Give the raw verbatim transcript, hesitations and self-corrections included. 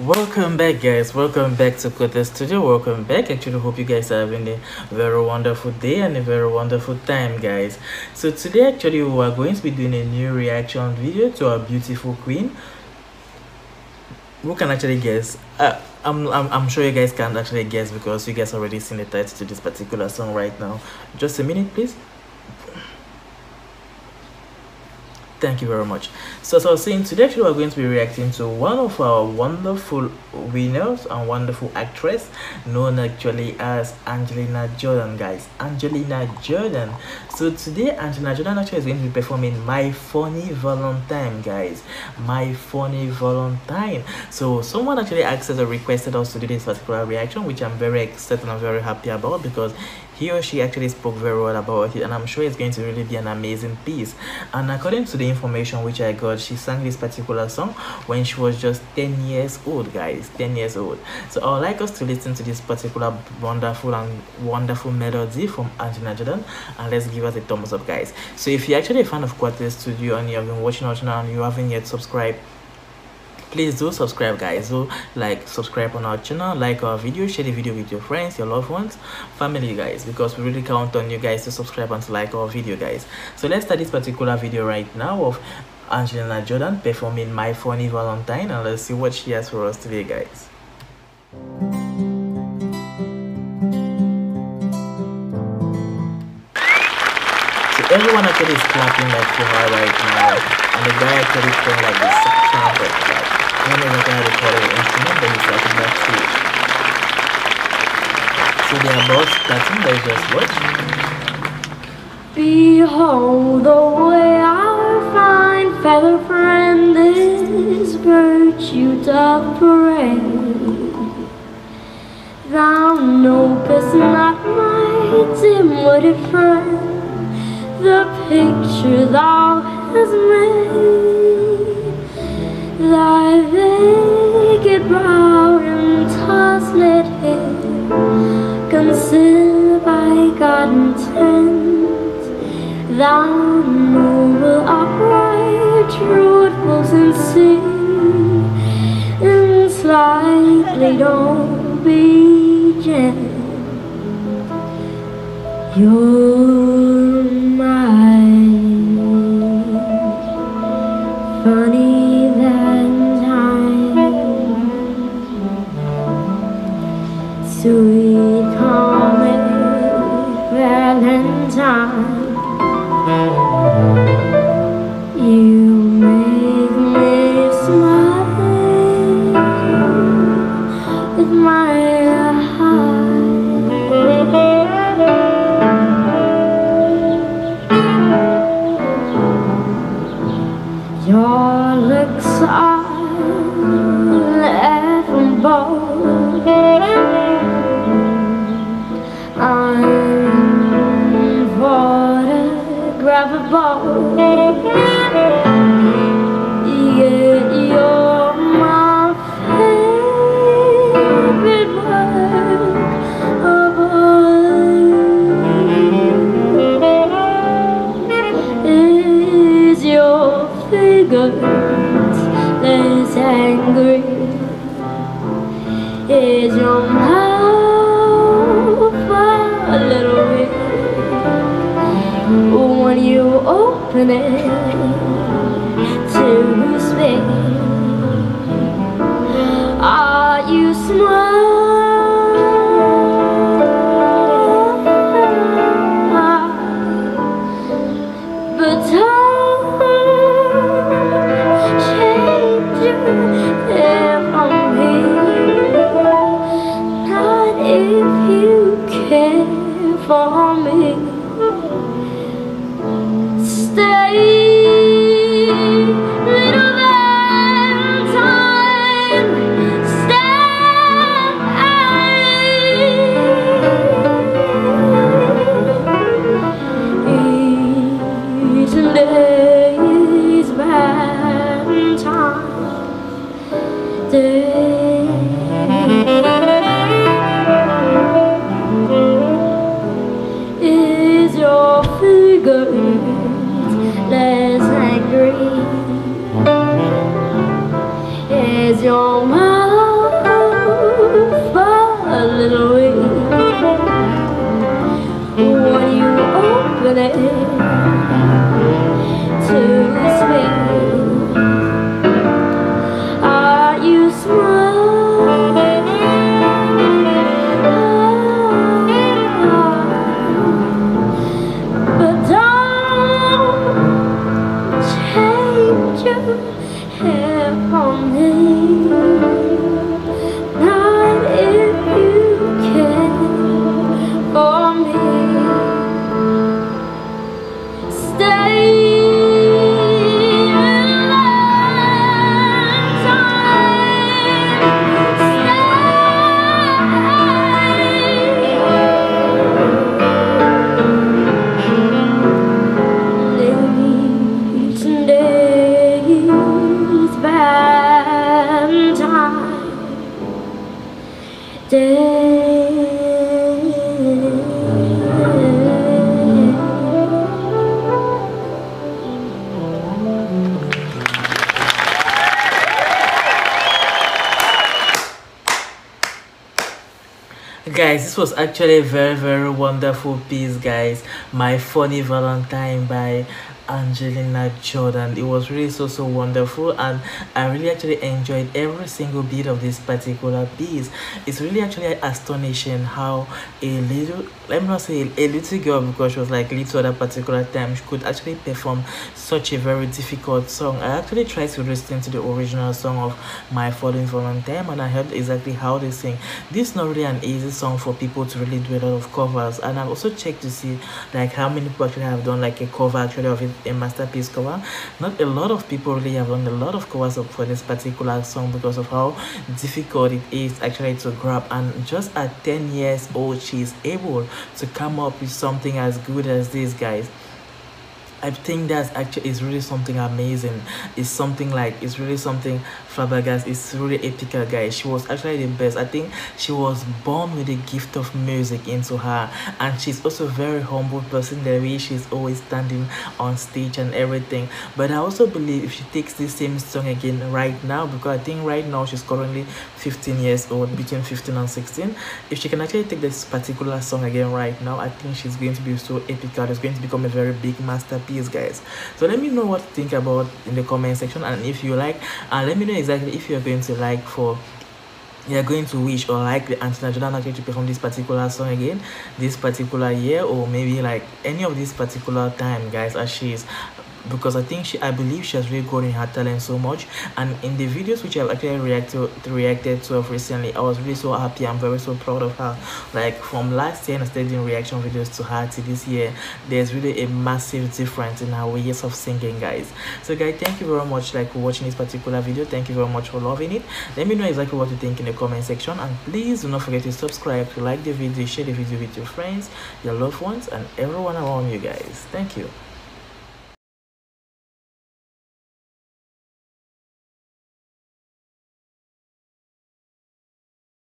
Welcome back, guys. Welcome back to Quartet Studio. Welcome back. Actually, hope you guys are having a very wonderful day and a very wonderful time, guys. So today, actually, we are going to be doing a new reaction video to our beautiful queen. Who can actually guess? Uh, I'm, I'm, I'm sure you guys can actually guess because you guys already seen the title to this particular song right now. Just a minute, please. Thank you very much. So as I was saying, today actually we're going to be reacting to one of our wonderful winners and wonderful actress known actually as Angelina Jordan, guys. Angelina Jordan. So today Angelina Jordan actually is going to be performing My Funny Valentine, guys. My Funny Valentine. So someone actually asked us or requested us to do this particular reaction, which I'm very excited and I'm very happy about because he or she actually spoke very well about it, and I'm sure it's going to really be an amazing piece. And according to the information which I got, she sang this particular song when she was just ten years old, guys. ten years old. So I would like us to listen to this particular wonderful and wonderful melody from Angelina Jordan, and let's give us a thumbs up, guys. So if you're actually a fan of Quartet Studio and you have been watching our channel and you haven't yet subscribed, please do subscribe, guys. Do like subscribe on our channel, like our video, share the video with your friends, your loved ones, family, guys, because we really count on you guys to subscribe and to like our video, guys. So let's start this particular video right now of Angelina Jordan performing My Funny Valentine, and let's see what she has for us today, guys. So everyone actually is clapping like for her right now, and the guy actually playing like this trumpet. I don't know if I recorded an instrument, but he's talking about too. So they are both starting, they just watch. Behold the way our fine feather friend is, virtue doth parade. Thou knowest not, my dim-witted friend, the picture thou hast made. Thy naked brow and tossed hair, concealed by God intent, thou noble, upright, truthful, sincere, and slightly don't be gentle. You're my funny. Sweet, calm, Valentine, you make me smile with my heart. Your looks are admirable. Unforgettable, yet you're my favorite work of art. Is your figure less angry? Is your mouth a little weak? When you open it to space, are you smart? But time changes them on me. Not if you care for me. Is your mouth Guys, this was actually a very very wonderful piece, guys. My Funny Valentine by Angelina Jordan. It was really so so wonderful, and I really actually enjoyed every single bit of this particular piece. It's really actually astonishing how a little, let me not say a little girl, because she was like little at that particular time, she could actually perform such a very difficult song. I actually tried to listen to the original song of My Funny Valentine, and I heard exactly how they sing. This is not really an easy song for people to really do a lot of covers, and I've also checked to see like how many people actually have done like a cover actually of it, a masterpiece cover. Not a lot of people really have done a lot of covers up for this particular song because of how difficult it is actually to grab, and just at ten years old she's able to come up with something as good as this, guys. I think that's actually is really something amazing. It's something like it's really something flabbergasted. It's really epical, guys. She was actually the best. I think she was born with the gift of music into her, and she's also a very humble person. The way she's always standing on stage and everything. But I also believe if she takes this same song again right now, because I think right now she's currently fifteen years old, between fifteen and sixteen. If she can actually take this particular song again right now, I think she's going to be so epical. It's going to become a very big masterpiece, guys. So let me know what you think about in the comment section, and if you like, and uh, let me know exactly if you're going to like for you're going to wish or like the Angelina Jordan actually to perform this particular song again this particular year, or maybe like any of this particular time, guys, as she's, because I think she, I believe she has really grown in her talent so much. And in the videos which I've actually reacted reacted to recently, I was really so happy. I'm very so proud of her. Like from last year, I started doing reaction videos to her to this year. There's really a massive difference in her ways of singing, guys. So guys, thank you very much like for watching this particular video. Thank you very much for loving it. Let me know exactly what you think in the comment section, and please do not forget to subscribe, to like the video, share the video with your friends, your loved ones, and everyone around you, guys. Thank you.